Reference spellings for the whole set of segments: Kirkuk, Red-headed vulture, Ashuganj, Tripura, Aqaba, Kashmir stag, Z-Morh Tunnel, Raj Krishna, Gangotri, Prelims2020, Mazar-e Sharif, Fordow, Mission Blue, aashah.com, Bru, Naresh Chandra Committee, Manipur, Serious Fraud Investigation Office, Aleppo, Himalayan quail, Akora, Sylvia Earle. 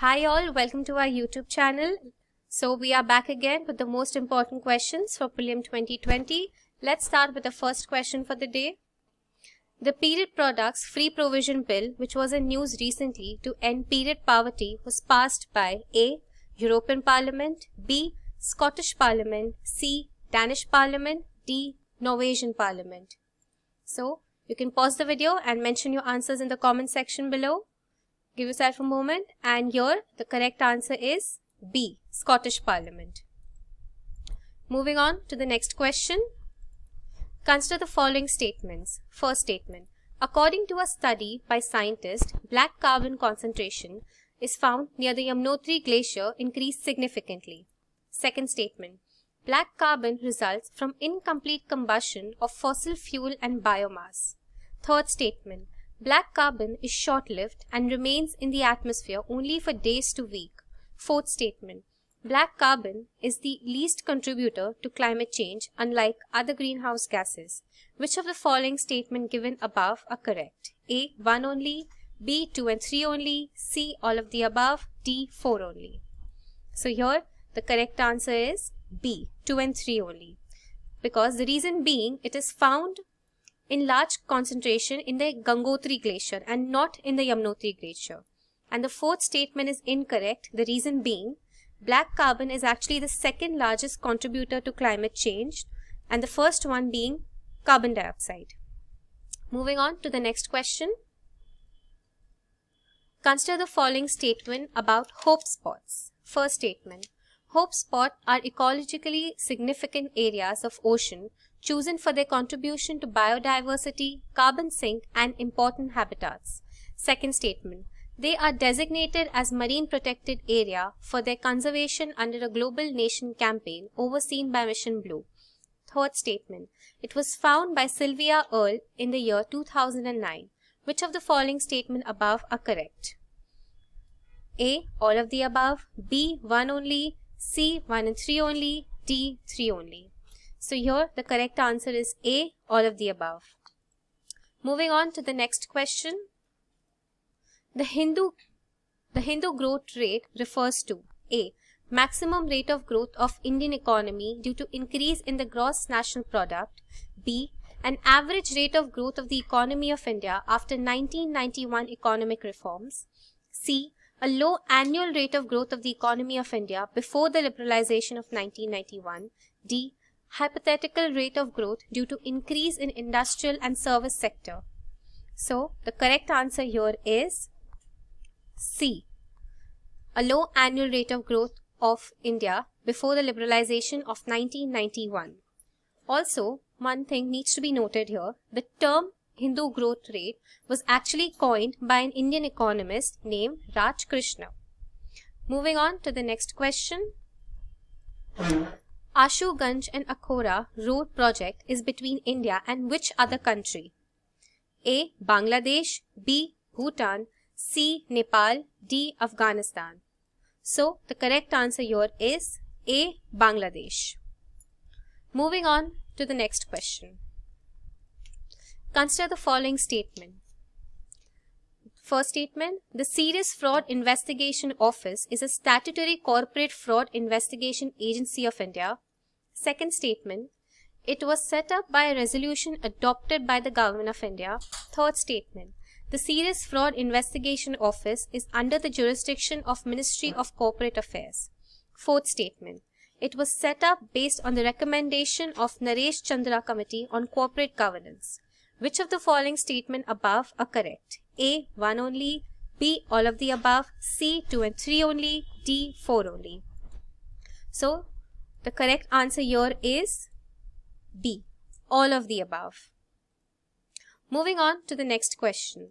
Hi all, welcome to our YouTube channel. So we are back again with the most important questions for Prelim 2020. Let's start with the first question for the day. The Period Products Free Provision Bill, which was in news recently to end period poverty, was passed by A. European Parliament, B. Scottish Parliament, C. Danish Parliament, D. Norwegian Parliament. So you can pause the video and mention your answers in the comment section below. Give yourself a moment, and here the correct answer is B, Scottish Parliament. Moving on to the next question. Consider the following statements. First statement. According to a study by scientists, black carbon concentration is found near the Yamnotri glacier increased significantly. Second statement. Black carbon results from incomplete combustion of fossil fuel and biomass. Third statement. Black carbon is short-lived and remains in the atmosphere only for days to weeks. Fourth statement. Black carbon is the least contributor to climate change, unlike other greenhouse gases. Which of the following statements given above are correct? A. 1 only. B. 2 and 3 only. C. All of the above. D. 4 only. So here the correct answer is B. 2 and 3 only. Because the reason being, it is found in large concentration in the Gangotri glacier and not in the Yamnotri glacier. And the fourth statement is incorrect, the reason being black carbon is actually the second largest contributor to climate change, and the first one being carbon dioxide. Moving on to the next question. Consider the following statement about hope spots. First statement. Hope spots are ecologically significant areas of ocean chosen for their contribution to biodiversity, carbon sink, and important habitats. Second statement. They are designated as marine protected area for their conservation under a global nation campaign overseen by Mission Blue. Third statement. It was found by Sylvia Earle in the year 2009. Which of the following statement above are correct? A. All of the above. B. 1 only. C. 1 and 3 only. D. 3 only. So here the correct answer is A, all of the above. Moving on to the next question. The Hindu growth rate refers to A. Maximum rate of growth of Indian economy due to increase in the gross national product. B. An average rate of growth of the economy of India after 1991 economic reforms. C. A low annual rate of growth of the economy of India before the liberalization of 1991. D. Hypothetical rate of growth due to increase in industrial and service sector. So the correct answer here is C, a low annual rate of growth of India before the liberalization of 1991. Also, one thing needs to be noted here. The term Hindu growth rate was actually coined by an Indian economist named Raj Krishna. Moving on to the next question. Ashuganj and Akora road project is between India and which other country? A. Bangladesh, B. Bhutan, C. Nepal, D. Afghanistan. So the correct answer here is A. Bangladesh. Moving on to the next question. Consider the following statement. First statement. The Serious Fraud Investigation Office is a statutory corporate fraud investigation agency of India. Second statement. It was set up by a resolution adopted by the Government of India. Third statement. The Serious Fraud Investigation Office is under the jurisdiction of Ministry of Corporate Affairs. Fourth statement. It was set up based on the recommendation of Naresh Chandra Committee on Corporate Governance. Which of the following statement above are correct? A. 1 only. B. All of the above. C. 2 and 3 only. D. 4 only. So the correct answer here is B, all of the above. Moving on to the next question.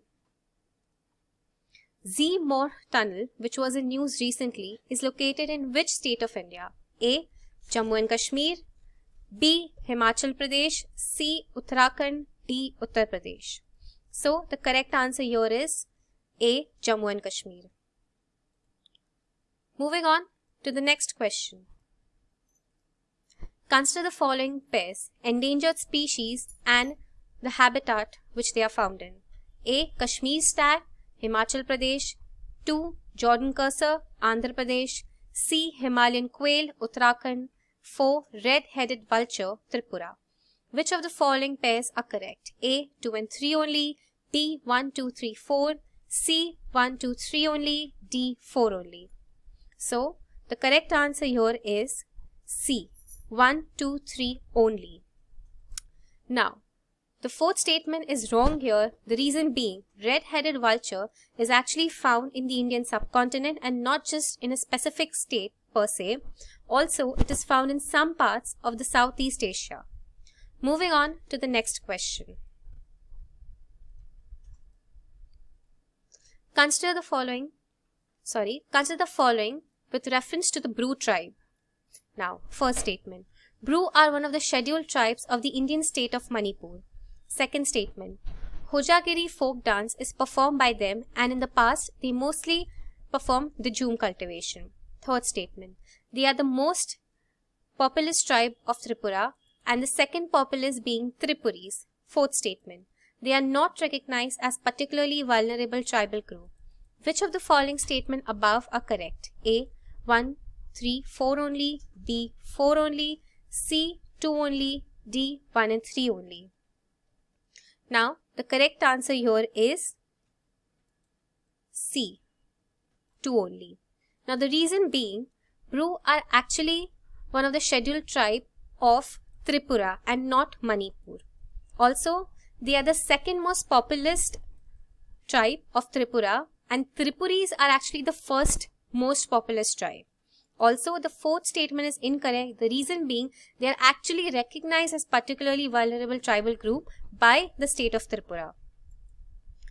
Z-Morh Tunnel, which was in news recently, is located in which state of India? A. Jammu and Kashmir, B. Himachal Pradesh, C. Uttarakhand, D. Uttar Pradesh. So the correct answer here is A, Jammu and Kashmir. Moving on to the next question. Consider the following pairs, endangered species and the habitat which they are found in. A. Kashmir stag, Himachal Pradesh. 2. Jordan cursor, Andhra Pradesh. C. Himalayan quail, Uttarakhand. 4. Red-headed vulture, Tripura. Which of the following pairs are correct? A. 2 and 3 only. B. 1, 2, 3, 4. C. 1, 2, 3 only. D. 4 only. So, the correct answer here is C. 1, 2, 3 only. Now, the fourth statement is wrong here, the reason being red-headed vulture is actually found in the Indian subcontinent and not just in a specific state per se. Also, it is found in some parts of the Southeast Asia. Moving on to the next question. Consider the following with reference to the Bru tribe. Now, first statement. Bru are one of the scheduled tribes of the Indian state of Manipur. Second statement. Hojagiri folk dance is performed by them and in the past they mostly performed the jhum cultivation. Third statement. They are the most populous tribe of Tripura and the second populous being Tripuris. Fourth statement. They are not recognized as particularly vulnerable tribal group. Which of the following statement above are correct? A. 1, 3, 4 only. B. 4 only. C. 2 only. D. 1 and 3 only. Now, the correct answer here is C. 2 only. Now, the reason being, Bru are actually one of the scheduled tribe of Tripura and not Manipur. Also, they are the second most populous tribe of Tripura and Tripuris are actually the first most populous tribe. Also, the fourth statement is incorrect, the reason being they are actually recognized as particularly vulnerable tribal group by the state of Tripura.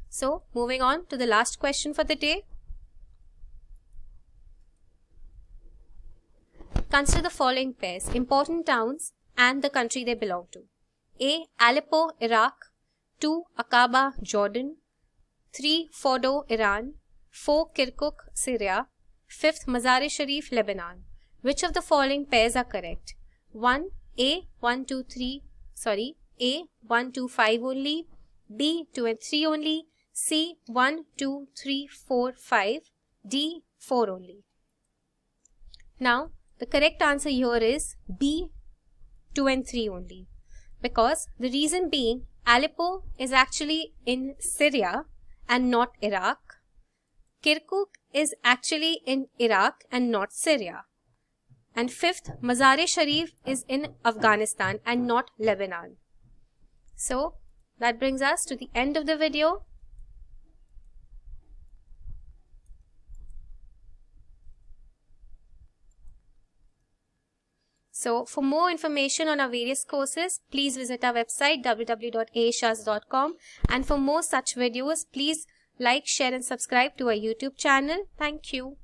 So, moving on to the last question for the day. Consider the following pairs, important towns and the country they belong to. A. Aleppo, Iraq. 2. Aqaba, Jordan. 3. Fordow, Iran. 4. Kirkuk, Syria. 5. Mazar-e Sharif, Lebanon. Which of the following pairs are correct? 1. A. 1, 2, 3. A. 1, 2, 5 only. B. 2 and 3 only. C. 1, 2, 3, 4, 5. D. 4 only. Now, the correct answer here is B. 2 and 3 only. Because the reason being, Aleppo is actually in Syria and not Iraq. Kirkuk is actually in Iraq and not Syria. And fifth, Mazar-e Sharif is in Afghanistan and not Lebanon. So, that brings us to the end of the video. So, for more information on our various courses, please visit our website www.aashah.com, and for more such videos, please like, share and subscribe to our YouTube channel. Thank you.